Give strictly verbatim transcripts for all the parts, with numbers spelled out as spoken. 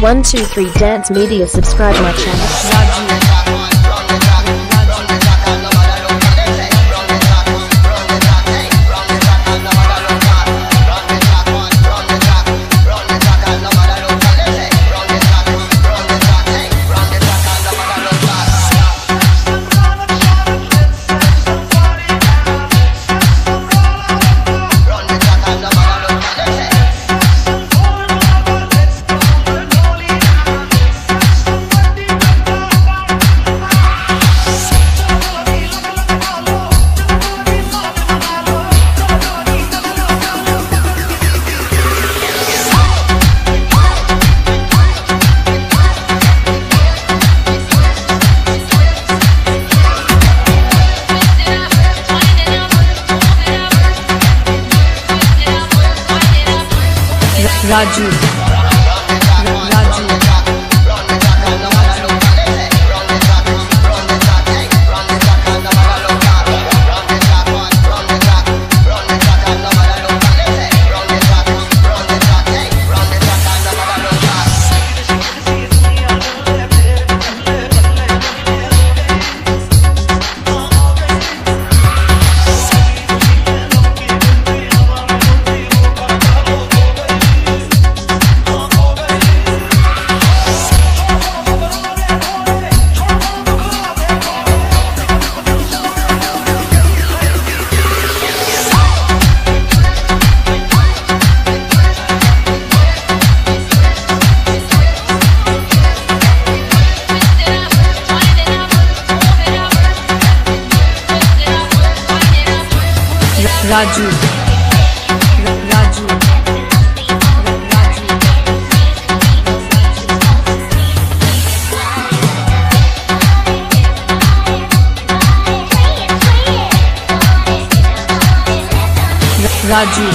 one two three Dance Media, subscribe my channel. Raju Raju Raju Raju Raju Raju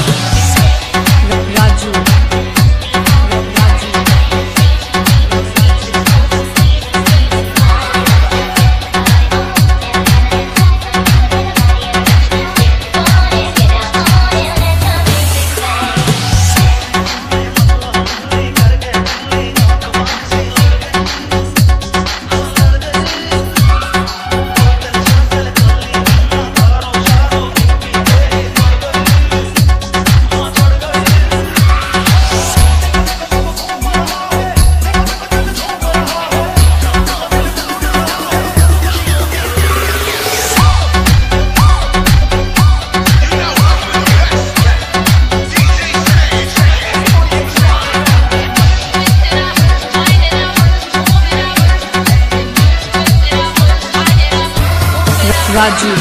Raju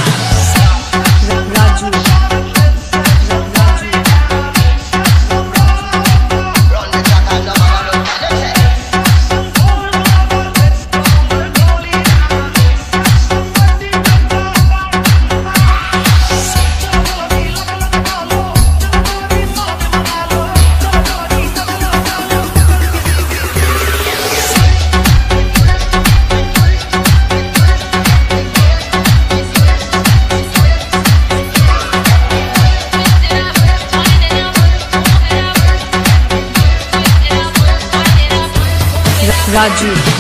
Raju Raju